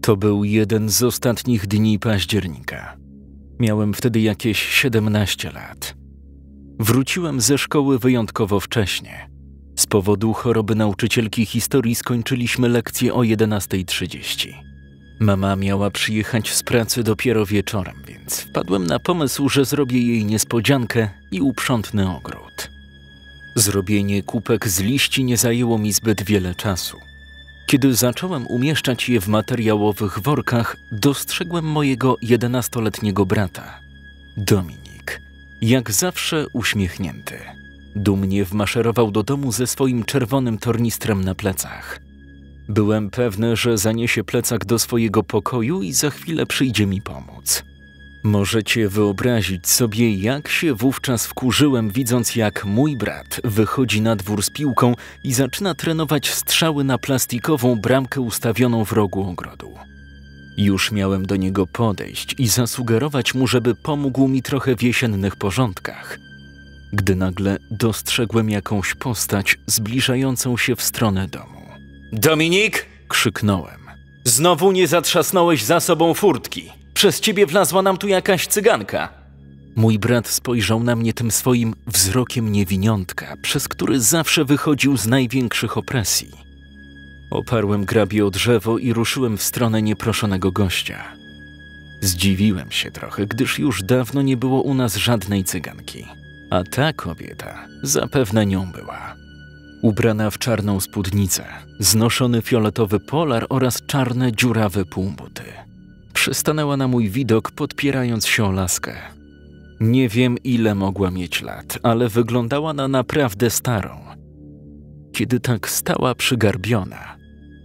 To był jeden z ostatnich dni października. Miałem wtedy jakieś 17 lat. Wróciłem ze szkoły wyjątkowo wcześnie. Z powodu choroby nauczycielki historii skończyliśmy lekcję o 11:30. Mama miała przyjechać z pracy dopiero wieczorem, więc wpadłem na pomysł, że zrobię jej niespodziankę i uprzątnę ogród. Zrobienie kubek z liści nie zajęło mi zbyt wiele czasu. Kiedy zacząłem umieszczać je w materiałowych workach, dostrzegłem mojego 11-letniego brata, Dominik. Jak zawsze uśmiechnięty. Dumnie wmaszerował do domu ze swoim czerwonym tornistrem na plecach. Byłem pewny, że zaniesie plecak do swojego pokoju i za chwilę przyjdzie mi pomóc. Możecie wyobrazić sobie, jak się wówczas wkurzyłem, widząc, jak mój brat wychodzi na dwór z piłką i zaczyna trenować strzały na plastikową bramkę ustawioną w rogu ogrodu. Już miałem do niego podejść i zasugerować mu, żeby pomógł mi trochę w jesiennych porządkach, gdy nagle dostrzegłem jakąś postać zbliżającą się w stronę domu. Dominik! Krzyknąłem. Znowu nie zatrzasnąłeś za sobą furtki. Przez ciebie wlazła nam tu jakaś cyganka. Mój brat spojrzał na mnie tym swoim wzrokiem niewiniątka, przez który zawsze wychodził z największych opresji. Oparłem grabie o drzewo i ruszyłem w stronę nieproszonego gościa. Zdziwiłem się trochę, gdyż już dawno nie było u nas żadnej cyganki. A ta kobieta zapewne nią była. Ubrana w czarną spódnicę, znoszony fioletowy polar oraz czarne, dziurawe półbuty. Przystanęła na mój widok, podpierając się o laskę. Nie wiem, ile mogła mieć lat, ale wyglądała na naprawdę starą. Kiedy tak stała przygarbiona,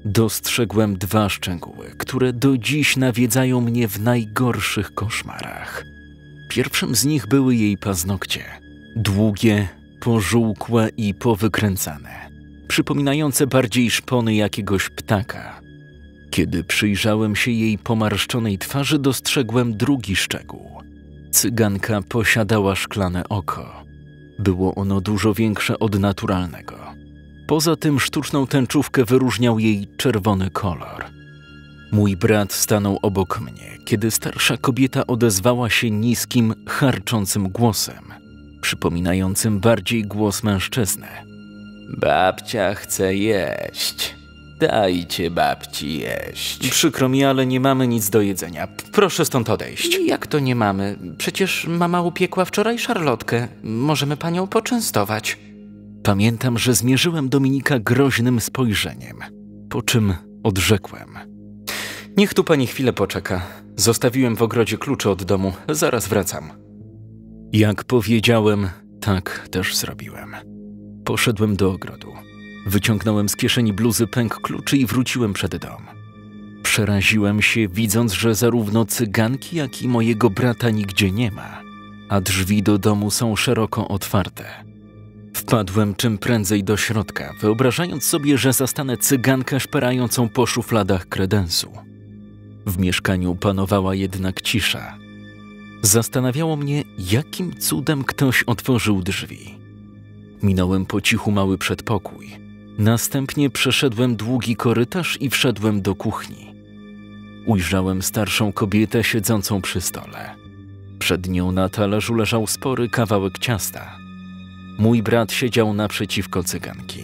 dostrzegłem dwa szczegóły, które do dziś nawiedzają mnie w najgorszych koszmarach. Pierwszym z nich były jej paznokcie. Długie, pożółkłe i powykręcane, przypominające bardziej szpony jakiegoś ptaka. Kiedy przyjrzałem się jej pomarszczonej twarzy, dostrzegłem drugi szczegół. Cyganka posiadała szklane oko. Było ono dużo większe od naturalnego. Poza tym sztuczną tęczówkę wyróżniał jej czerwony kolor. Mój brat stanął obok mnie, kiedy starsza kobieta odezwała się niskim, charczącym głosem, przypominającym bardziej głos mężczyzny. Babcia chce jeść. Dajcie babci jeść. Przykro mi, ale nie mamy nic do jedzenia. Proszę stąd odejść. Jak to nie mamy? Przecież mama upiekła wczoraj szarlotkę. Możemy panią poczęstować. Pamiętam, że zmierzyłem Dominika groźnym spojrzeniem, po czym odrzekłem. Niech tu pani chwilę poczeka. Zostawiłem w ogrodzie klucze od domu. Zaraz wracam. Jak powiedziałem, tak też zrobiłem. Poszedłem do ogrodu. Wyciągnąłem z kieszeni bluzy pęk kluczy i wróciłem przed dom. Przeraziłem się, widząc, że zarówno cyganki, jak i mojego brata nigdzie nie ma, a drzwi do domu są szeroko otwarte. Wpadłem czym prędzej do środka, wyobrażając sobie, że zastanę cygankę szperającą po szufladach kredensu. W mieszkaniu panowała jednak cisza. Zastanawiało mnie, jakim cudem ktoś otworzył drzwi. Minąłem po cichu mały przedpokój. Następnie przeszedłem długi korytarz i wszedłem do kuchni. Ujrzałem starszą kobietę siedzącą przy stole. Przed nią na talerzu leżał spory kawałek ciasta. Mój brat siedział naprzeciwko cyganki.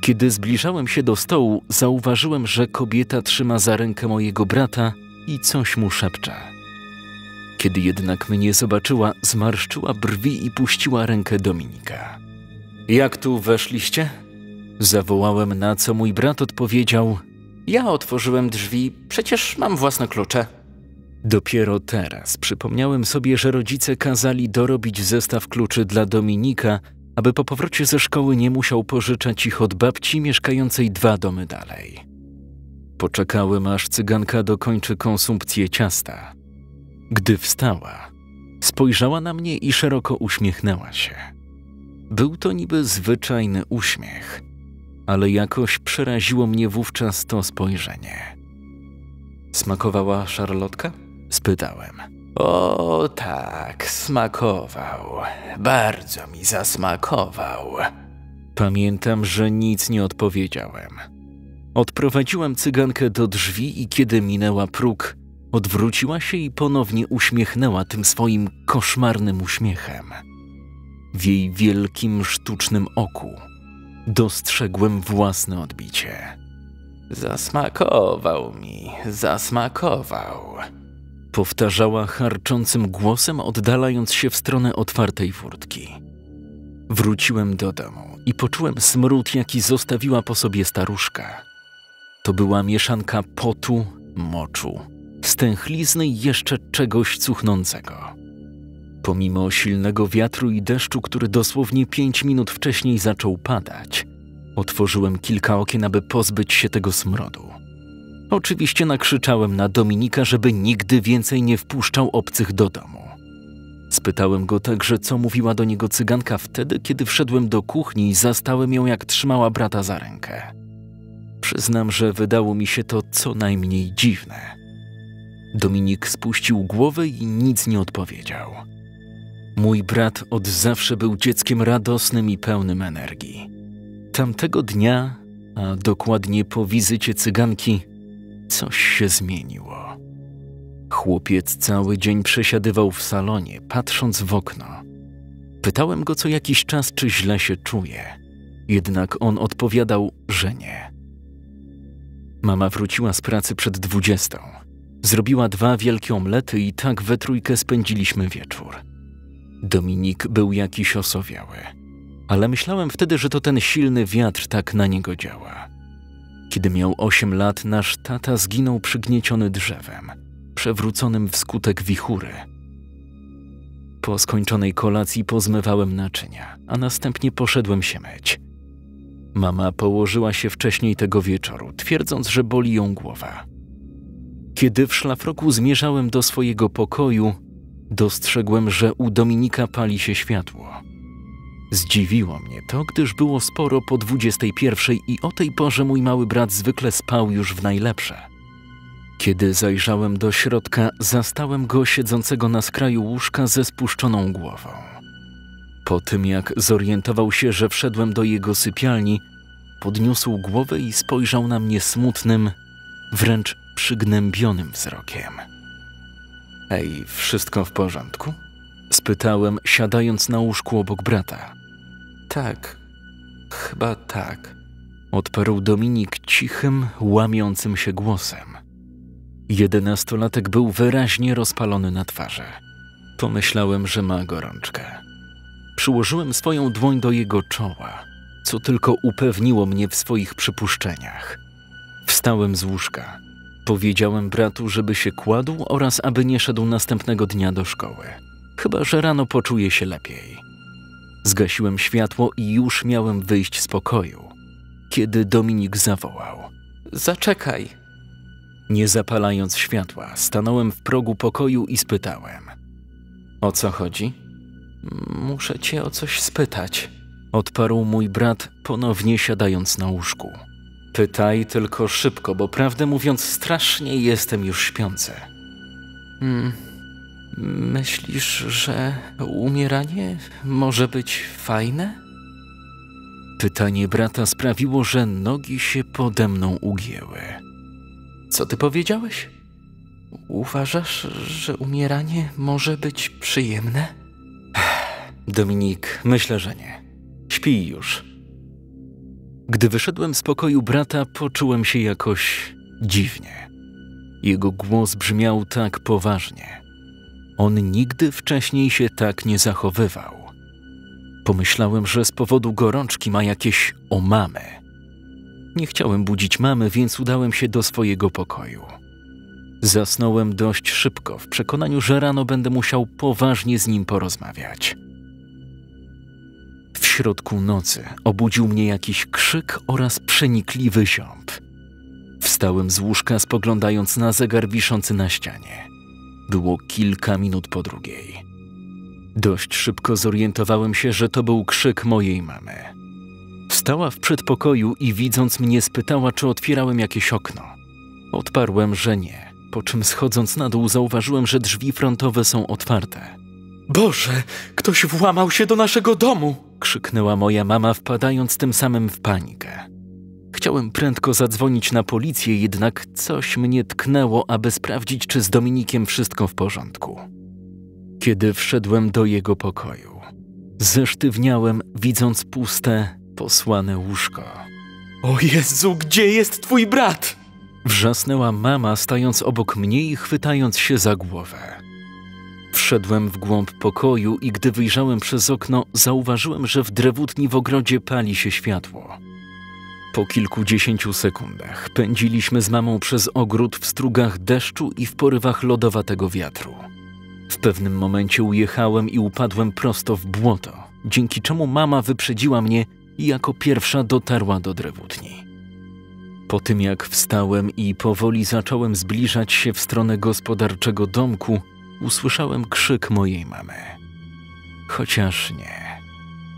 Kiedy zbliżałem się do stołu, zauważyłem, że kobieta trzyma za rękę mojego brata i coś mu szepcze. Kiedy jednak mnie zobaczyła, zmarszczyła brwi i puściła rękę Dominika. Jak tu weszliście? Zawołałem, na co mój brat odpowiedział. Ja otworzyłem drzwi, przecież mam własne klucze. Dopiero teraz przypomniałem sobie, że rodzice kazali dorobić zestaw kluczy dla Dominika, aby po powrocie ze szkoły nie musiał pożyczać ich od babci mieszkającej 2 domy dalej. Poczekałem, aż cyganka dokończy konsumpcję ciasta. Gdy wstała, spojrzała na mnie i szeroko uśmiechnęła się. Był to niby zwyczajny uśmiech, ale jakoś przeraziło mnie wówczas to spojrzenie. Smakowała szarlotka? Spytałem. O tak, smakował. Bardzo mi zasmakował. Pamiętam, że nic nie odpowiedziałem. Odprowadziłam cygankę do drzwi i kiedy minęła próg, odwróciła się i ponownie uśmiechnęła tym swoim koszmarnym uśmiechem. W jej wielkim, sztucznym oku dostrzegłem własne odbicie. Zasmakował mi, zasmakował. Powtarzała charczącym głosem, oddalając się w stronę otwartej furtki. Wróciłem do domu i poczułem smród, jaki zostawiła po sobie staruszka. To była mieszanka potu, moczu, stęchlizny i jeszcze czegoś cuchnącego. Pomimo silnego wiatru i deszczu, który dosłownie 5 minut wcześniej zaczął padać, otworzyłem kilka okien, aby pozbyć się tego smrodu. Oczywiście nakrzyczałem na Dominika, żeby nigdy więcej nie wpuszczał obcych do domu. Spytałem go także, co mówiła do niego cyganka wtedy, kiedy wszedłem do kuchni i zastałem ją, jak trzymała brata za rękę. Przyznam, że wydało mi się to co najmniej dziwne. Dominik spuścił głowę i nic nie odpowiedział. Mój brat od zawsze był dzieckiem radosnym i pełnym energii. Tamtego dnia, a dokładnie po wizycie cyganki, coś się zmieniło. Chłopiec cały dzień przesiadywał w salonie, patrząc w okno. Pytałem go co jakiś czas, czy źle się czuje. Jednak on odpowiadał, że nie. Mama wróciła z pracy przed 20. Zrobiła 2 wielkie omlety i tak we trójkę spędziliśmy wieczór. Dominik był jakiś osowiały, ale myślałem wtedy, że to ten silny wiatr tak na niego działa. Kiedy miał 8 lat, nasz tata zginął przygnieciony drzewem, przewróconym wskutek wichury. Po skończonej kolacji pozmywałem naczynia, a następnie poszedłem się myć. Mama położyła się wcześniej tego wieczoru, twierdząc, że boli ją głowa. Kiedy w szlafroku zmierzałem do swojego pokoju, dostrzegłem, że u Dominika pali się światło. Zdziwiło mnie to, gdyż było sporo po 21 i o tej porze mój mały brat zwykle spał już w najlepsze. Kiedy zajrzałem do środka, zastałem go siedzącego na skraju łóżka ze spuszczoną głową. Po tym, jak zorientował się, że wszedłem do jego sypialni, podniósł głowę i spojrzał na mnie smutnym, wręcz przygnębionym wzrokiem. Ej, wszystko w porządku? Spytałem, siadając na łóżku obok brata. Tak, chyba tak, odparł Dominik cichym, łamiącym się głosem. 11-latek był wyraźnie rozpalony na twarzy. Pomyślałem, że ma gorączkę. Przyłożyłem swoją dłoń do jego czoła, co tylko upewniło mnie w swoich przypuszczeniach. Wstałem z łóżka. Powiedziałem bratu, żeby się kładł oraz aby nie szedł następnego dnia do szkoły. Chyba że rano poczuje się lepiej. Zgasiłem światło i już miałem wyjść z pokoju, kiedy Dominik zawołał. Zaczekaj! Nie zapalając światła, stanąłem w progu pokoju i spytałem. O co chodzi? Muszę cię o coś spytać, odparł mój brat, ponownie siadając na łóżku. Pytaj tylko szybko, bo prawdę mówiąc strasznie jestem już śpiący. Myślisz, że umieranie może być fajne? Pytanie brata sprawiło, że nogi się pode mną ugięły. Co ty powiedziałeś? Uważasz, że umieranie może być przyjemne? Dominik, myślę, że nie. Śpij już. Gdy wyszedłem z pokoju brata, poczułem się jakoś dziwnie. Jego głos brzmiał tak poważnie. On nigdy wcześniej się tak nie zachowywał. Pomyślałem, że z powodu gorączki ma jakieś omamy. Nie chciałem budzić mamy, więc udałem się do swojego pokoju. Zasnąłem dość szybko, w przekonaniu, że rano będę musiał poważnie z nim porozmawiać. W środku nocy obudził mnie jakiś krzyk oraz przenikliwy ziąb. Wstałem z łóżka, spoglądając na zegar wiszący na ścianie. Było kilka minut po 2:00. Dość szybko zorientowałem się, że to był krzyk mojej mamy. Stała w przedpokoju i widząc mnie spytała, czy otwierałem jakieś okno. Odparłem, że nie, po czym schodząc na dół zauważyłem, że drzwi frontowe są otwarte. Boże, ktoś włamał się do naszego domu! Krzyknęła moja mama, wpadając tym samym w panikę. Chciałem prędko zadzwonić na policję, jednak coś mnie tknęło, aby sprawdzić, czy z Dominikiem wszystko w porządku. Kiedy wszedłem do jego pokoju, zesztywniałem, widząc puste, posłane łóżko. O Jezu, gdzie jest twój brat? Wrzasnęła mama, stając obok mnie i chwytając się za głowę. Wszedłem w głąb pokoju i gdy wyjrzałem przez okno, zauważyłem, że w drewutni w ogrodzie pali się światło. Po kilkudziesięciu sekundach pędziliśmy z mamą przez ogród w strugach deszczu i w porywach lodowatego wiatru. W pewnym momencie ujechałem i upadłem prosto w błoto, dzięki czemu mama wyprzedziła mnie i jako pierwsza dotarła do drewutni. Po tym jak wstałem i powoli zacząłem zbliżać się w stronę gospodarczego domku, usłyszałem krzyk mojej mamy. Chociaż nie,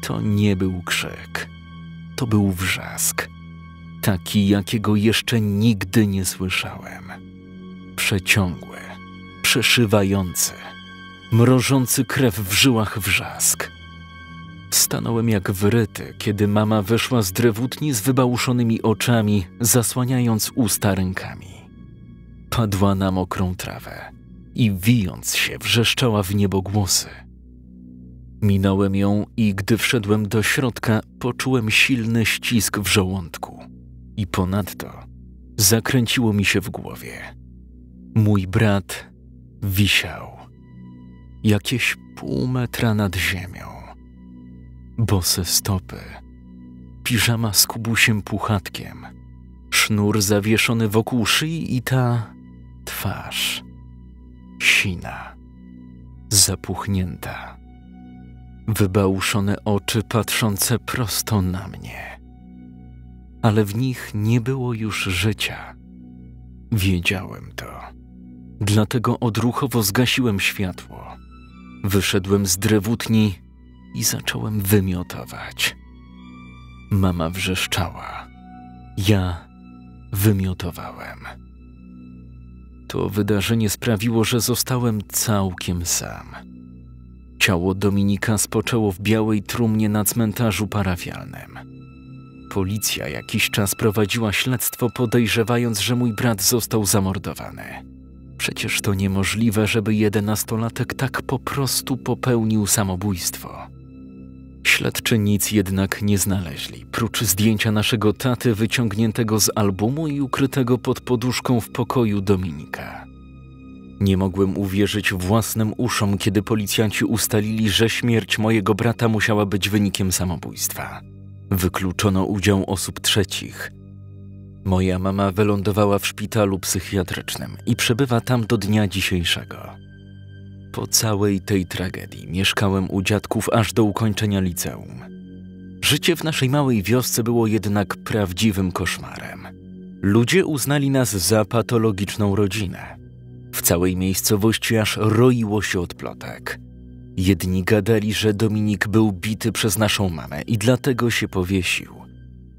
to nie był krzyk. To był wrzask. Taki, jakiego jeszcze nigdy nie słyszałem. Przeciągły, przeszywający, mrożący krew w żyłach wrzask. Stanąłem jak wryty, kiedy mama wyszła z drewutni z wybałuszonymi oczami, zasłaniając usta rękami. Padła na mokrą trawę i wijąc się wrzeszczała w niebogłosy. Minąłem ją i gdy wszedłem do środka, poczułem silny ścisk w żołądku. I ponadto zakręciło mi się w głowie. Mój brat wisiał. Jakieś pół metra nad ziemią. Bose stopy. Piżama z kubusiem puchatkiem. Sznur zawieszony wokół szyi i ta twarz. Sina. Zapuchnięta. Wybałuszone oczy patrzące prosto na mnie. Ale w nich nie było już życia. Wiedziałem to. Dlatego odruchowo zgasiłem światło. Wyszedłem z drewutni i zacząłem wymiotować. Mama wrzeszczała. Ja wymiotowałem. To wydarzenie sprawiło, że zostałem całkiem sam. Ciało Dominika spoczęło w białej trumnie na cmentarzu parafialnym. Policja jakiś czas prowadziła śledztwo, podejrzewając, że mój brat został zamordowany. Przecież to niemożliwe, żeby 11-latek tak po prostu popełnił samobójstwo. Śledczy nic jednak nie znaleźli, prócz zdjęcia naszego taty wyciągniętego z albumu i ukrytego pod poduszką w pokoju Dominika. Nie mogłem uwierzyć własnym uszom, kiedy policjanci ustalili, że śmierć mojego brata musiała być wynikiem samobójstwa. Wykluczono udział osób trzecich. Moja mama wylądowała w szpitalu psychiatrycznym i przebywa tam do dnia dzisiejszego. Po całej tej tragedii mieszkałem u dziadków aż do ukończenia liceum. Życie w naszej małej wiosce było jednak prawdziwym koszmarem. Ludzie uznali nas za patologiczną rodzinę. W całej miejscowości aż roiło się od plotek. Jedni gadali, że Dominik był bity przez naszą mamę i dlatego się powiesił.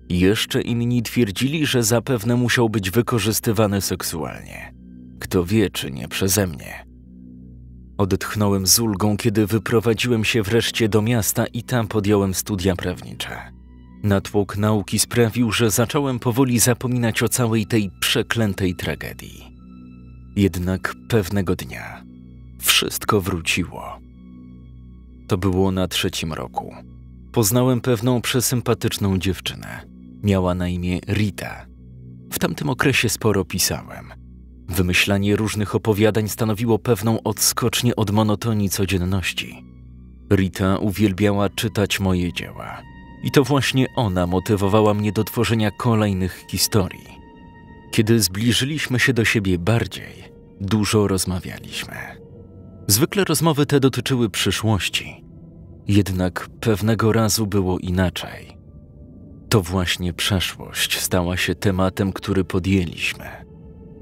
Jeszcze inni twierdzili, że zapewne musiał być wykorzystywany seksualnie. Kto wie, czy nie przeze mnie. Odetchnąłem z ulgą, kiedy wyprowadziłem się wreszcie do miasta i tam podjąłem studia prawnicze. Natłok nauki sprawił, że zacząłem powoli zapominać o całej tej przeklętej tragedii. Jednak pewnego dnia wszystko wróciło. To było na trzecim roku. Poznałem pewną przesympatyczną dziewczynę. Miała na imię Rita. W tamtym okresie sporo pisałem. Wymyślanie różnych opowiadań stanowiło pewną odskocznię od monotonii codzienności. Rita uwielbiała czytać moje dzieła. I to właśnie ona motywowała mnie do tworzenia kolejnych historii. Kiedy zbliżyliśmy się do siebie bardziej, dużo rozmawialiśmy. Zwykle rozmowy te dotyczyły przyszłości. Jednak pewnego razu było inaczej. To właśnie przeszłość stała się tematem, który podjęliśmy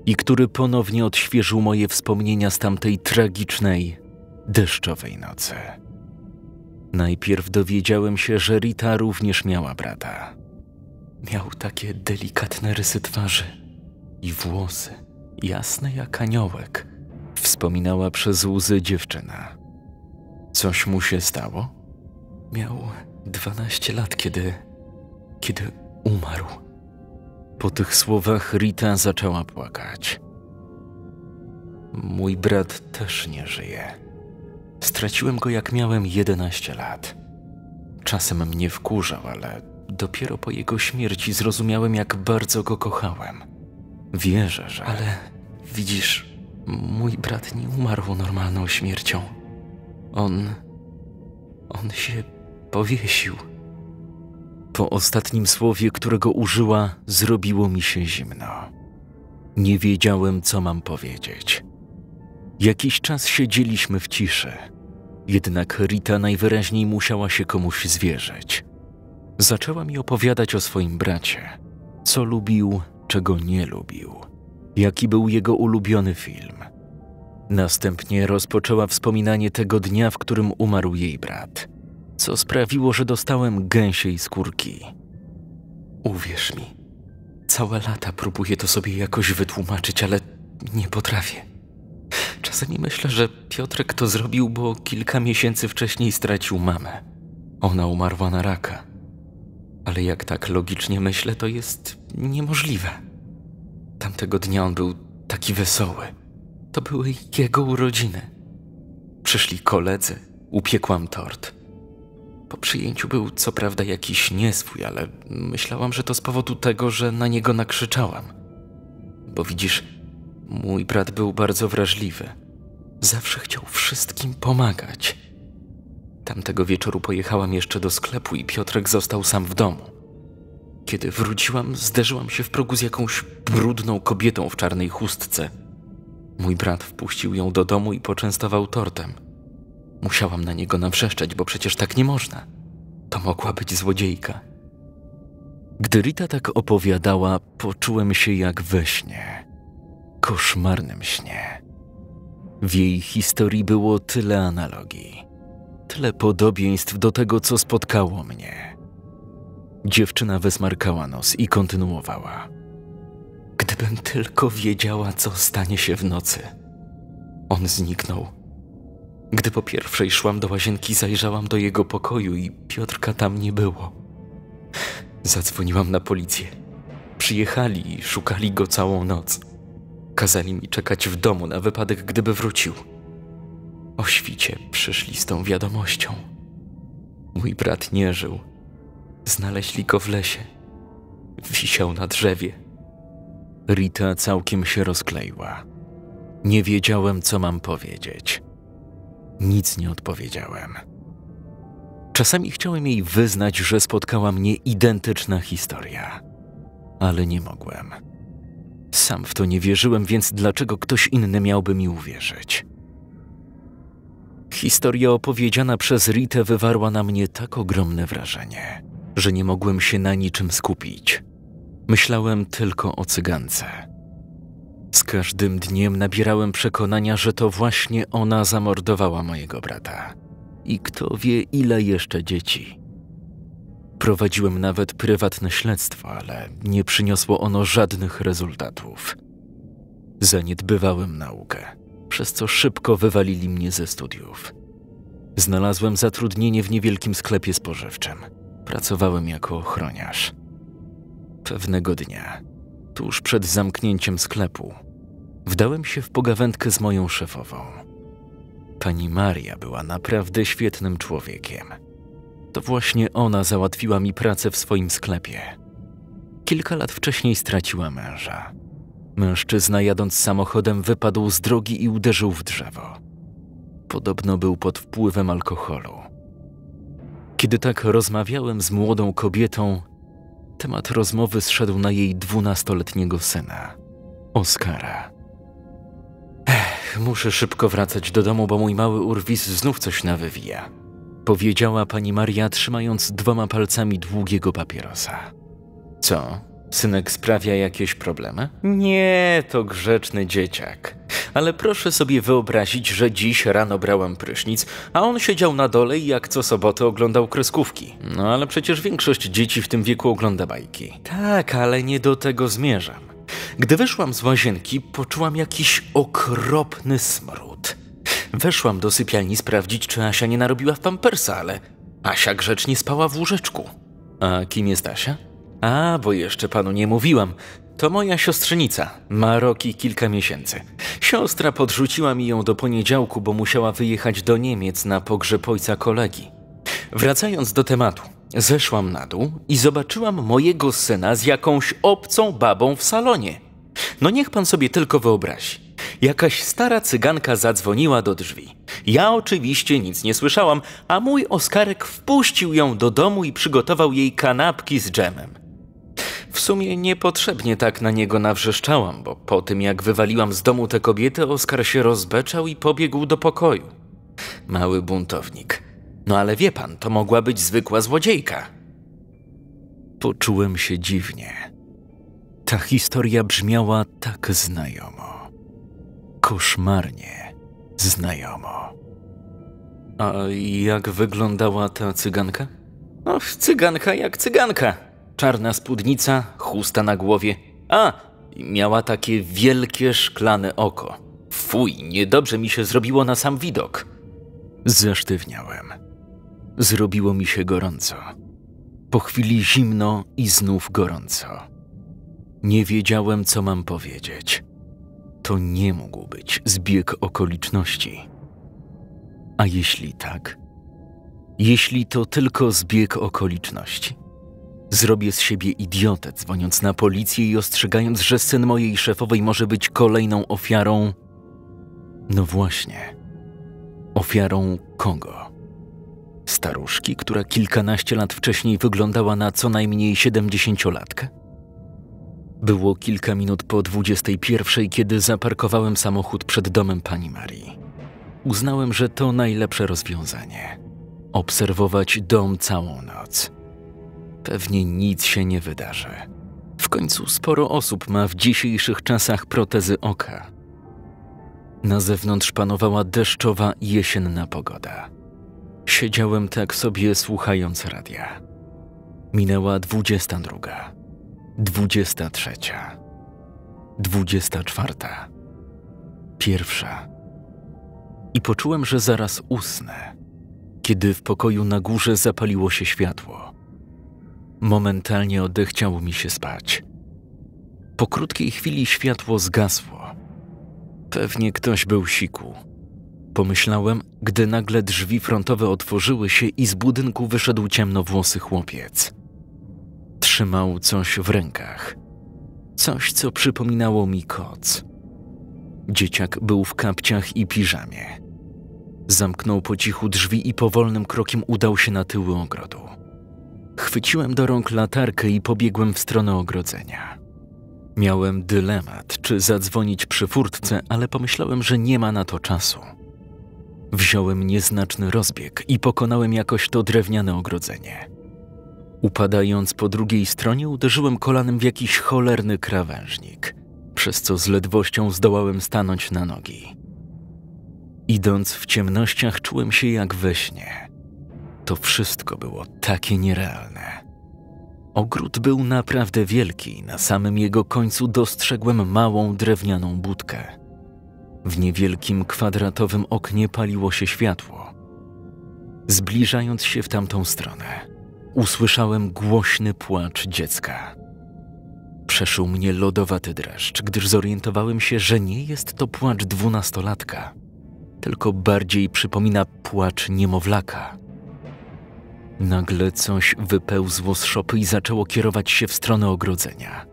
i który ponownie odświeżył moje wspomnienia z tamtej tragicznej, deszczowej nocy. Najpierw dowiedziałem się, że Rita również miała brata. Miał takie delikatne rysy twarzy i włosy, jasne jak aniołek, wspominała przez łzy dziewczyna. Coś mu się stało? Miał 12 lat, kiedy umarł. Po tych słowach Rita zaczęła płakać. Mój brat też nie żyje. Straciłem go, jak miałem 11 lat. Czasem mnie wkurzał, ale dopiero po jego śmierci zrozumiałem, jak bardzo go kochałem. Wierzę, że... Ale widzisz, mój brat nie umarł normalną śmiercią. On się powiesił. Po ostatnim słowie, którego użyła, zrobiło mi się zimno. Nie wiedziałem, co mam powiedzieć. Jakiś czas siedzieliśmy w ciszy. Jednak Rita najwyraźniej musiała się komuś zwierzyć. Zaczęła mi opowiadać o swoim bracie. Co lubił, czego nie lubił. Jaki był jego ulubiony film. Następnie rozpoczęła wspominanie tego dnia, w którym umarł jej brat. Co sprawiło, że dostałem gęsiej skórki. Uwierz mi, całe lata próbuję to sobie jakoś wytłumaczyć, ale nie potrafię. Czasami myślę, że Piotrek to zrobił, bo kilka miesięcy wcześniej stracił mamę. Ona umarła na raka. Ale jak tak logicznie myślę, to jest niemożliwe. Tamtego dnia on był taki wesoły. To były jego urodziny. Przyszli koledzy, upiekłam tort. Po przyjęciu był co prawda jakiś nieswój, ale myślałam, że to z powodu tego, że na niego nakrzyczałam. Bo widzisz, mój brat był bardzo wrażliwy. Zawsze chciał wszystkim pomagać. Tamtego wieczoru pojechałam jeszcze do sklepu i Piotrek został sam w domu. Kiedy wróciłam, zderzyłam się w progu z jakąś brudną kobietą w czarnej chustce. Mój brat wpuścił ją do domu i poczęstował tortem. Musiałam na niego nawrzeszczeć, bo przecież tak nie można. To mogła być złodziejka. Gdy Rita tak opowiadała, poczułem się jak we śnie. Koszmarnym śnie. W jej historii było tyle analogii. Tyle podobieństw do tego, co spotkało mnie. Dziewczyna wysmarkała nos i kontynuowała. Gdybym tylko wiedziała, co stanie się w nocy. On zniknął. Gdy po pierwszej szłam do łazienki, zajrzałam do jego pokoju i Piotrka tam nie było. Zadzwoniłam na policję. Przyjechali i szukali go całą noc. Kazali mi czekać w domu na wypadek, gdyby wrócił. O świcie przyszli z tą wiadomością. Mój brat nie żył. Znaleźli go w lesie. Wisiał na drzewie. Rita całkiem się rozkleiła. Nie wiedziałem, co mam powiedzieć. Nic nie odpowiedziałem. Czasami chciałem jej wyznać, że spotkała mnie identyczna historia. Ale nie mogłem. Sam w to nie wierzyłem, więc dlaczego ktoś inny miałby mi uwierzyć? Historia opowiedziana przez Ritę wywarła na mnie tak ogromne wrażenie, że nie mogłem się na niczym skupić. Myślałem tylko o cygance. Z każdym dniem nabierałem przekonania, że to właśnie ona zamordowała mojego brata. I kto wie, ile jeszcze dzieci. Prowadziłem nawet prywatne śledztwo, ale nie przyniosło ono żadnych rezultatów. Zaniedbywałem naukę, przez co szybko wywalili mnie ze studiów. Znalazłem zatrudnienie w niewielkim sklepie spożywczym. Pracowałem jako ochroniarz. Pewnego dnia, tuż przed zamknięciem sklepu, wdałem się w pogawędkę z moją szefową. Pani Maria była naprawdę świetnym człowiekiem. To właśnie ona załatwiła mi pracę w swoim sklepie. Kilka lat wcześniej straciła męża. Mężczyzna, jadąc samochodem, wypadł z drogi i uderzył w drzewo. Podobno był pod wpływem alkoholu. Kiedy tak rozmawiałem z młodą kobietą, temat rozmowy zszedł na jej 12-letniego syna, Oskara. Muszę szybko wracać do domu, bo mój mały urwis znów coś nawywija. Powiedziała pani Maria, trzymając dwoma palcami długiego papierosa. Co? Synek sprawia jakieś problemy? Nie, to grzeczny dzieciak. Ale proszę sobie wyobrazić, że dziś rano brałem prysznic, a on siedział na dole i jak co sobotę oglądał kreskówki. No ale przecież większość dzieci w tym wieku ogląda bajki. Tak, ale nie do tego zmierzam. Gdy wyszłam z łazienki, poczułam jakiś okropny smród. Weszłam do sypialni sprawdzić, czy Asia nie narobiła w pampersa, ale Asia grzecznie spała w łóżeczku. A kim jest Asia? A, bo jeszcze panu nie mówiłam. To moja siostrzenica. Ma rok i kilka miesięcy. Siostra podrzuciła mi ją do poniedziałku, bo musiała wyjechać do Niemiec na pogrzeb ojca kolegi. Wracając do tematu, zeszłam na dół i zobaczyłam mojego syna z jakąś obcą babą w salonie. No niech pan sobie tylko wyobrazi. Jakaś stara cyganka zadzwoniła do drzwi. Ja oczywiście nic nie słyszałam, a mój Oskarek wpuścił ją do domu i przygotował jej kanapki z dżemem. W sumie niepotrzebnie tak na niego nawrzeszczałam, bo po tym jak wywaliłam z domu tę kobietę, Oskar się rozbeczał i pobiegł do pokoju. Mały buntownik. No ale wie pan, to mogła być zwykła złodziejka. Poczułem się dziwnie. Ta historia brzmiała tak znajomo. Koszmarnie znajomo. A jak wyglądała ta cyganka? No, cyganka jak cyganka. Czarna spódnica, chusta na głowie. A, miała takie wielkie szklane oko. Fuj, niedobrze mi się zrobiło na sam widok. Zesztywniałem. Zrobiło mi się gorąco. Po chwili zimno i znów gorąco. Nie wiedziałem, co mam powiedzieć. To nie mógł być zbieg okoliczności. A jeśli tak? Jeśli to tylko zbieg okoliczności. Zrobię z siebie idiotę, dzwoniąc na policję i ostrzegając, że syn mojej szefowej może być kolejną ofiarą... No właśnie. Ofiarą kogo? Staruszki, która kilkanaście lat wcześniej wyglądała na co najmniej 70-latkę? Było kilka minut po 21, kiedy zaparkowałem samochód przed domem pani Marii. Uznałem, że to najlepsze rozwiązanie. Obserwować dom całą noc. Pewnie nic się nie wydarzy. W końcu sporo osób ma w dzisiejszych czasach protezy oka. Na zewnątrz panowała deszczowa jesienna pogoda. Siedziałem tak sobie, słuchając radia. Minęła 22. 23. 24. 1. I poczułem, że zaraz usnę, kiedy w pokoju na górze zapaliło się światło. Momentalnie odechciało mi się spać. Po krótkiej chwili światło zgasło. Pewnie ktoś był siku. Pomyślałem, gdy nagle drzwi frontowe otworzyły się i z budynku wyszedł ciemnowłosy chłopiec. Trzymał coś w rękach. Coś, co przypominało mi koc. Dzieciak był w kapciach i piżamie. Zamknął po cichu drzwi i powolnym krokiem udał się na tyły ogrodu. Chwyciłem do rąk latarkę i pobiegłem w stronę ogrodzenia. Miałem dylemat, czy zadzwonić przy furtce, ale pomyślałem, że nie ma na to czasu. Wziąłem nieznaczny rozbieg i pokonałem jakoś to drewniane ogrodzenie. Upadając po drugiej stronie, uderzyłem kolanem w jakiś cholerny krawężnik, przez co z ledwością zdołałem stanąć na nogi. Idąc w ciemnościach, czułem się jak we śnie. To wszystko było takie nierealne. Ogród był naprawdę wielki i na samym jego końcu dostrzegłem małą drewnianą budkę. W niewielkim kwadratowym oknie paliło się światło. Zbliżając się w tamtą stronę, usłyszałem głośny płacz dziecka. Przeszył mnie lodowaty dreszcz, gdyż zorientowałem się, że nie jest to płacz dwunastolatka, tylko bardziej przypomina płacz niemowlaka. Nagle coś wypełzło z szopy i zaczęło kierować się w stronę ogrodzenia.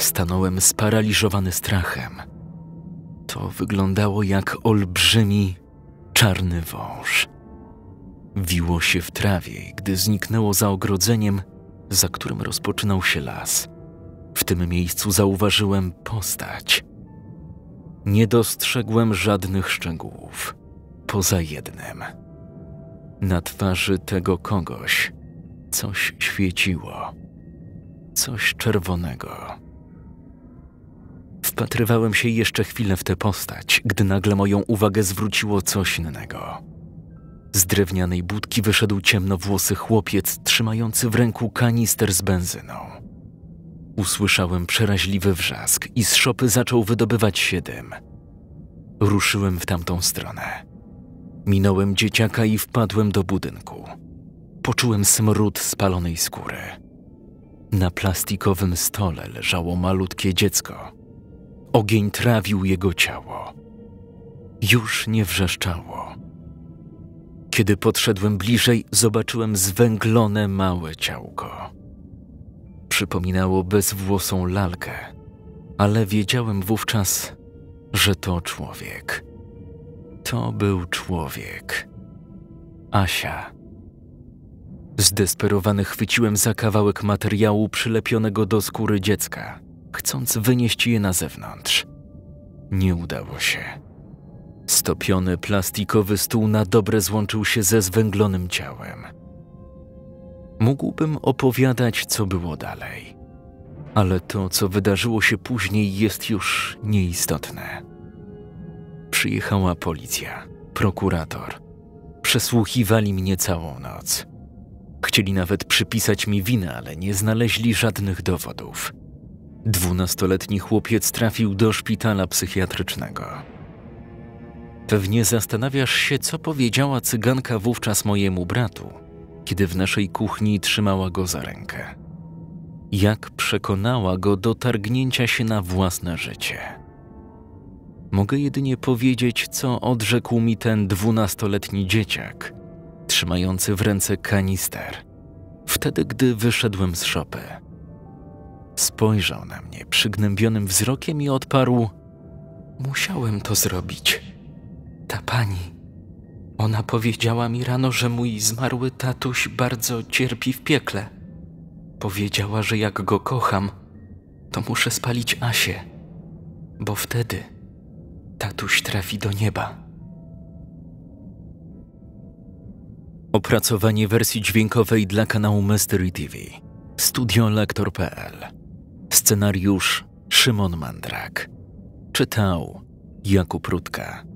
Stanąłem sparaliżowany strachem. To wyglądało jak olbrzymi, czarny wąż. Wiło się w trawie, gdy zniknęło za ogrodzeniem, za którym rozpoczynał się las. W tym miejscu zauważyłem postać. Nie dostrzegłem żadnych szczegółów, poza jednym. Na twarzy tego kogoś coś świeciło, coś czerwonego. Wpatrywałem się jeszcze chwilę w tę postać, gdy nagle moją uwagę zwróciło coś innego. Z drewnianej budki wyszedł ciemnowłosy chłopiec, trzymający w ręku kanister z benzyną. Usłyszałem przeraźliwy wrzask i z szopy zaczął wydobywać się dym. Ruszyłem w tamtą stronę. Minąłem dzieciaka i wpadłem do budynku. Poczułem smród spalonej skóry. Na plastikowym stole leżało malutkie dziecko. Ogień trawił jego ciało. Już nie wrzeszczało. Kiedy podszedłem bliżej, zobaczyłem zwęglone małe ciałko. Przypominało bezwłosą lalkę, ale wiedziałem wówczas, że to człowiek. To był człowiek. Asia. Zdesperowany chwyciłem za kawałek materiału przylepionego do skóry dziecka, chcąc wynieść je na zewnątrz. Nie udało się. Stopiony plastikowy stół na dobre złączył się ze zwęglonym ciałem. Mógłbym opowiadać, co było dalej, ale to, co wydarzyło się później, jest już nieistotne. Przyjechała policja, prokurator. Przesłuchiwali mnie całą noc. Chcieli nawet przypisać mi winę, ale nie znaleźli żadnych dowodów. 12-letni chłopiec trafił do szpitala psychiatrycznego. Pewnie zastanawiasz się, co powiedziała cyganka wówczas mojemu bratu, kiedy w naszej kuchni trzymała go za rękę. Jak przekonała go do targnięcia się na własne życie. Mogę jedynie powiedzieć, co odrzekł mi ten 12-letni dzieciak, trzymający w ręce kanister, wtedy gdy wyszedłem z szopy. Spojrzał na mnie przygnębionym wzrokiem i odparł: musiałem to zrobić. Ta pani, ona powiedziała mi rano, że mój zmarły tatuś bardzo cierpi w piekle. Powiedziała, że jak go kocham, to muszę spalić Asię, bo wtedy tatuś trafi do nieba. Opracowanie wersji dźwiękowej dla kanału MysteryTV. Studio Lektor.pl. Scenariusz Szymon Mandrak. Czytał Jakub Rutka.